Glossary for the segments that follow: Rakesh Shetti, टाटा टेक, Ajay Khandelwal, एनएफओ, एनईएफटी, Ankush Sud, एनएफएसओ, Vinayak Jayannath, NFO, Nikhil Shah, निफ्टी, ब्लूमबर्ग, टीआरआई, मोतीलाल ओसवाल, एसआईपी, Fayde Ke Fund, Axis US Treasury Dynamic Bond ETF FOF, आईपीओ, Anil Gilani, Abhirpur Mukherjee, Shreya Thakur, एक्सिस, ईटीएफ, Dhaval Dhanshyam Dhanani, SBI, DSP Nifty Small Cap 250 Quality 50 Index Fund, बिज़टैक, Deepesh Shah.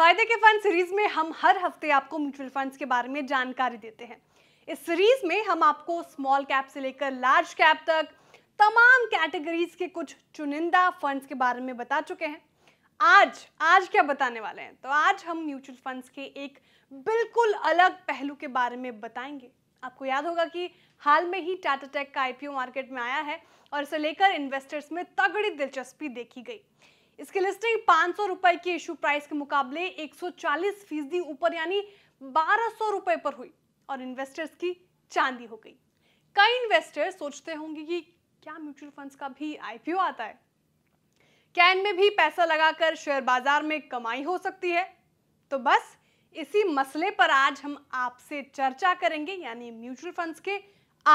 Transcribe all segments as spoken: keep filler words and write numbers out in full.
फायदे के fund series में हम हर हफ्ते आपको म्यूचुअल फंड्स के बारे में जानकारी देते हैं। इस सीरीज में हम आपको स्मॉल कैप से लेकर लार्ज कैप तक तमाम कैटेगरीज के कुछ चुनिंदा फंड्स के बारे में बता चुके हैं। आज आज क्या बताने वाले हैं, तो आज हम म्यूचुअल फंड्स के एक बिल्कुल अलग पहलू के बारे में बताएंगे। आपको याद होगा कि हाल में ही टाटा टेक का आईपीओ मार्केट में आया है और इसे लेकर इन्वेस्टर्स में तगड़ी दिलचस्पी देखी गई। इसकी लिस्टिंग पाँच सौ रुपए की इशू प्राइस के मुकाबले एक सौ चालीस फीसदी ऊपर यानी बारह सौ रुपए पर हुई और इन्वेस्टर्स की चांदी हो गई। कई इन्वेस्टर्स सोचते होंगे कि क्या म्यूचुअल फंड्स का भी आईपीओ आता है, क्या इनमें भी पैसा लगाकर शेयर बाजार में कमाई हो सकती है? तो बस इसी मसले पर आज हम आपसे चर्चा करेंगे, यानी म्यूचुअल फंड्स के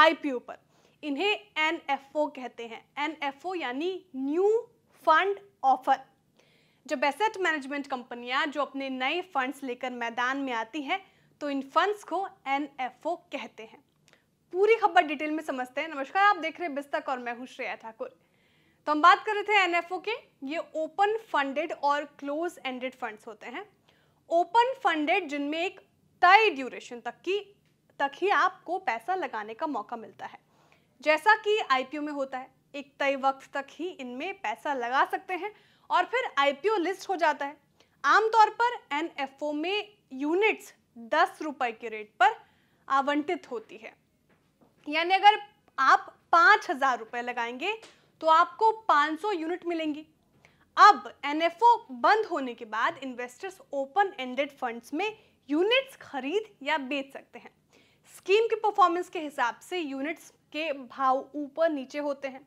आईपीओ पर। इन्हें एनएफओ कहते हैं। एनएफओ यानी न्यू फंड ऑफर। जब एसेट मैनेजमेंट कंपनियां जो अपने नए फंड्स लेकर मैदान में आती हैं तो इन फंड्स को एनएफओ कहते हैं। पूरी खबर डिटेल में समझते हैं। नमस्कार, आप देख रहे हैं बिज़टैक और मैं हूं श्रेया ठाकुर। तो हम बात कर रहे थे एनएफओ के। ये ओपन फंडेड और क्लोज एंडेड फंड्स होते हैं। ओपन फंडेड जिनमें एक तय ड्यूरेशन तक की तक ही आपको पैसा लगाने का मौका मिलता है, जैसा कि आईपीओ में होता है। एक तय वक्त तक ही इनमें पैसा लगा सकते हैं और फिर आईपीओ लिस्ट हो जाता है। आमतौर पर एनएफओ में यूनिट्स दस रुपए के रेट पर आवंटित होती है, यानी अगर आप पाँच हजार रुपये लगाएंगे तो आपको पाँच सौ यूनिट मिलेंगी। अब एनएफओ बंद होने के बाद इन्वेस्टर्स ओपन एंडेड फंड्स में यूनिट्स खरीद या बेच सकते हैं। स्कीम की परफॉर्मेंस के हिसाब से यूनिट्स के भाव ऊपर नीचे होते हैं।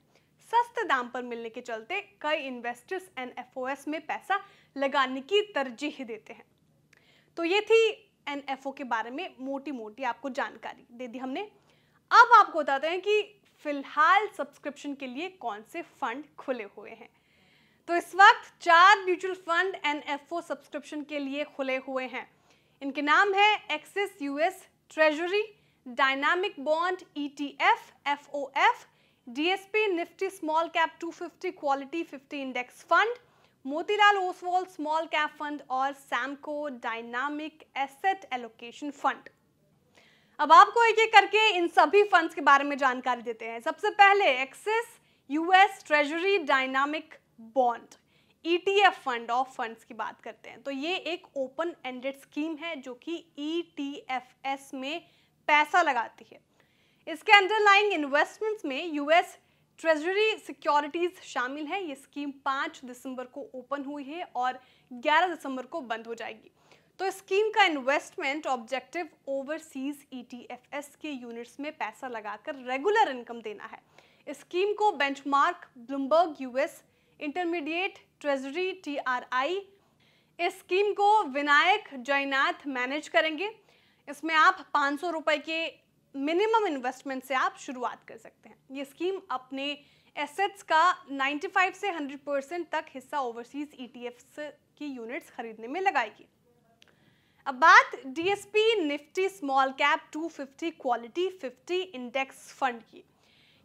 सस्ते दाम पर मिलने के चलते कई इन्वेस्टर्स एनएफओएस में पैसा लगाने की तरजीह देते हैं। तो ये थी एनएफओ के बारे में मोटी मोटी आपको जानकारी दे दी हमने। अब आपको बताते हैं कि फिलहाल सब्सक्रिप्शन के लिए कौन से फंड खुले हुए हैं। तो इस वक्त चार म्यूचुअल फंड एनएफओ सब्सक्रिप्शन के लिए खुले हुए हैं। इनके नाम है एक्सिस US treasury dynamic bond ईटीएफ FOF, DSP निफ्टी small cap two fifty quality fifty index fund, मोतीलाल ओसवाल small cap fund और Samco dynamic asset allocation fund. अब आपको एक एक करके इन सभी फंड्स के बारे में जानकारी देते हैं। सबसे पहले एक्सिस US treasury dynamic bond ईटीएफ fund of funds की बात करते हैं। तो ये एक ओपन एंडेड स्कीम है जो कि ईटीएफएस में पैसा लगाती है। इसके अंडरलाइंग इन्वेस्टमेंट्स में यूएस ट्रेजरी सिक्योरिटीज शामिल है। ये स्कीम पाँच दिसंबर को ओपन हुई है और ग्यारह दिसंबर को बंद हो जाएगी। तो स्कीम का इन्वेस्टमेंट ऑब्जेक्टिव ओवरसीज ईटीएफएस के यूनिट्स में पैसा लगाकर रेगुलर इनकम देना है। इस स्कीम को benchmark ब्लूमबर्ग US intermediate treasury टीआरआई, इस स्कीम को विनायक जयनाथ मैनेज करेंगे। इसमें आप पाँच सौ रुपये के मिनिमम इन्वेस्टमेंट से आप शुरुआत कर सकते हैं। ये स्कीम अपने एसेट्स का पचानवे से सौ परसेंट तक हिस्सा ओवरसीज ईटीएफ्स की यूनिट्स खरीदने में लगाएगी। अब बात DSP निफ्टी small cap two fifty quality fifty index fund की।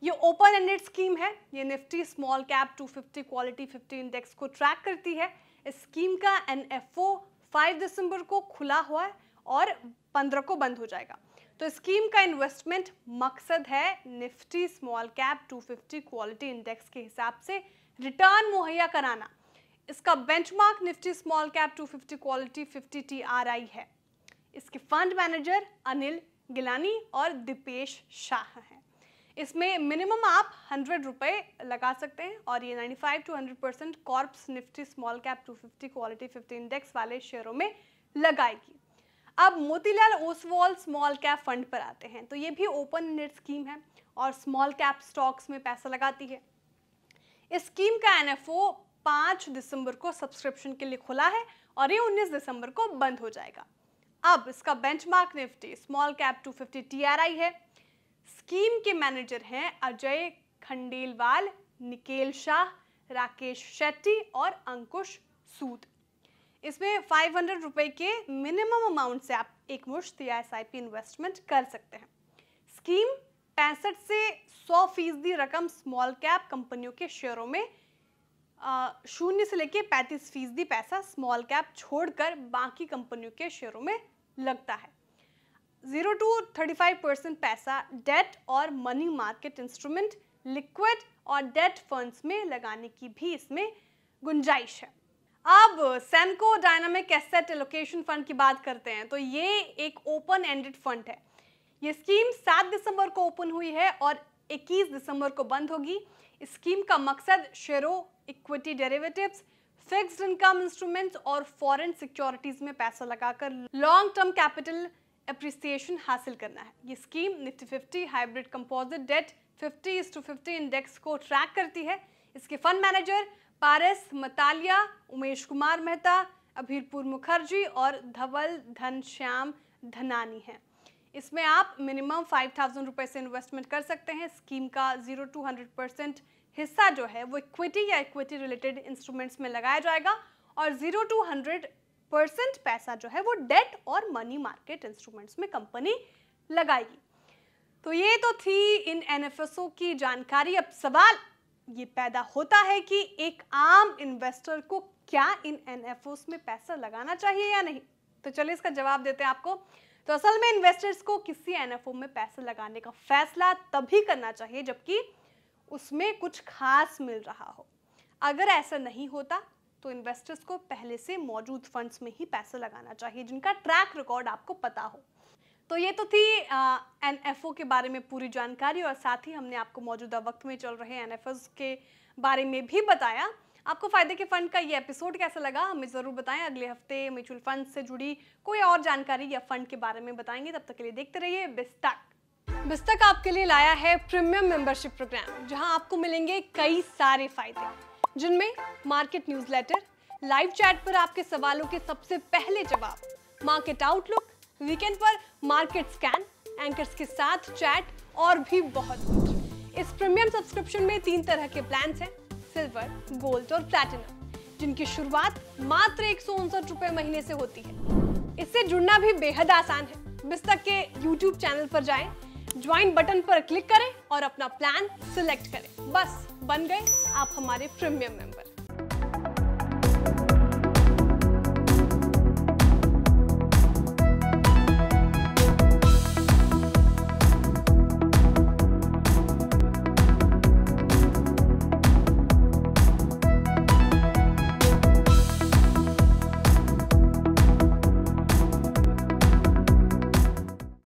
ये ओपन एंडेड स्कीम है। ये निफ्टी small cap two fifty quality fifty index को ट्रैक करती है। इस स्कीम का एनएफओ पाँच दिसंबर को खुला हुआ है और पंद्रह को बंद हो जाएगा। तो स्कीम का इन्वेस्टमेंट मकसद है निफ्टी small cap two fifty quality index के हिसाब से रिटर्न मुहैया कराना। इसका benchmark निफ्टी small cap two fifty quality fifty टीआरआई है। इसके फंड मैनेजर अनिल गिलानी और दीपेश शाह हैं। इसमें मिनिमम आप हंड्रेड रुपये लगा सकते हैं और ये पचानवे टू सौ percent corpus निफ्टी small cap two fifty quality fifty index वाले शेयरों में लगाएगी। अब मोतीलाल ओसवाल small cap fund पर आते हैं। तो ये भी ओपन एंडेड स्कीम है और स्मॉल कैप स्टॉक्स में पैसा लगाती है। इस स्कीम का एनएफओ पाँच दिसंबर को सब्सक्रिप्शन के लिए खुला है और ये उन्नीस दिसंबर को बंद हो जाएगा। अब इसका benchmark निफ्टी small cap two fifty टीआरआई है। स्कीम के मैनेजर हैं अजय खंडेलवाल, निखिल शाह, राकेश शेट्टी और अंकुश सूद। इसमें फाइव हंड्रेड रुपये के मिनिमम अमाउंट से आप एक मुश्त या एस आई पी इन्वेस्टमेंट कर सकते हैं। स्कीम पैंसठ से सौ फीसदी रकम स्मॉल कैप कंपनियों के शेयरों में शून्य से लेके पैंतीस फीसदी पैसा स्मॉल कैप छोड़कर बाकी कंपनियों के शेयरों में लगता है। Zero to thirty five percent पैसा डेट और मनी मार्केट इंस्ट्रूमेंट, लिक्विड और डेट फंड्स में लगाने की भी इसमें गुंजाइश है। अब Samco dynamic asset allocation fund की बात करते हैं तो ये एक ओपन एंडेड फंड है। ये स्कीम सात दिसंबर को ओपन हुई है और इक्कीस दिसंबर को बंद होगी। इस स्कीम का मकसद शेयरों, equity derivatives, fixed income instruments और फॉरेन सिक्योरिटीज में पैसा लगाकर लॉन्ग टर्म कैपिटल एप्रिसिएशन हासिल करना है। ये scheme निफ्टी fifty hybrid composite debt fifty is to fifty index को ट्रैक करती है। इसके फंड मैनेजर पारस मतालिया, उमेश कुमार मेहता, अभीरपुर मुखर्जी और धवल धनश्याम धनानी हैं। इसमें आप मिनिमम फाइव थाउजेंड रुपये से इन्वेस्टमेंट कर सकते हैं। स्कीम का जीरो टू हंड्रेड परसेंट हिस्सा जो है वो इक्विटी या इक्विटी रिलेटेड इंस्ट्रूमेंट्स में लगाया जाएगा और जीरो टू हंड्रेड परसेंट पैसा जो है वो डेट और मनी मार्केट इंस्ट्रूमेंट्स में कंपनी लगाएगी। तो ये तो थी इन एनएफएसओ की जानकारी। अब सवाल ये पैदा होता है कि एक आम इन्वेस्टर को क्या इन एनएफओस में पैसा लगाना चाहिए या नहीं। तो चलिए इसका जवाब देते हैं आपको। तो असल में इन्वेस्टर्स को किसी एनएफओ में पैसा लगाने का फैसला तभी करना चाहिए जबकि उसमें कुछ खास मिल रहा हो। अगर ऐसा नहीं होता तो इन्वेस्टर्स को पहले से मौजूद फंड्स में ही पैसा लगाना चाहिए जिनका ट्रैक रिकॉर्ड आपको पता हो। तो ये तो थी एनएफओ के बारे में पूरी जानकारी और साथ ही हमने आपको मौजूदा वक्त में चल रहे एनएफओस के बारे में भी बताया। आपको फायदे के फंड का ये एपिसोड कैसा लगा हमें ज़रूर बताएं। अगले हफ्ते म्यूचुअल फंड से जुड़ी कोई और जानकारी या फंड के बारे में बताएंगे। तब तक के लिए देखते रहिए बिज़टैक। बिज़टैक आपके लिए लाया है प्रीमियम मेंबरशिप प्रोग्राम जहां आपको मिलेंगे कई सारे फायदे जिनमें मार्केट न्यूज़लेटर, लाइव चैट पर आपके सवालों के सबसे पहले जवाब, मार्केट आउटलुक, वीकेंड पर मार्केट स्कैन, एंकर्स के साथ चैट और भी बहुत कुछ। इस प्रीमियम सब्सक्रिप्शन में तीन तरह के प्लान्स हैं, सिल्वर, गोल्ड और प्लैटिनम, जिनकी शुरुआत मात्र एक सौ उनसठ रुपए महीने से होती है। इससे जुड़ना भी बेहद आसान है। बिज़टैक के यूट्यूब चैनल पर जाएं, ज्वाइन बटन पर क्लिक करें और अपना प्लान सिलेक्ट करें। बस बन गए आप हमारे प्रीमियम मेंबर।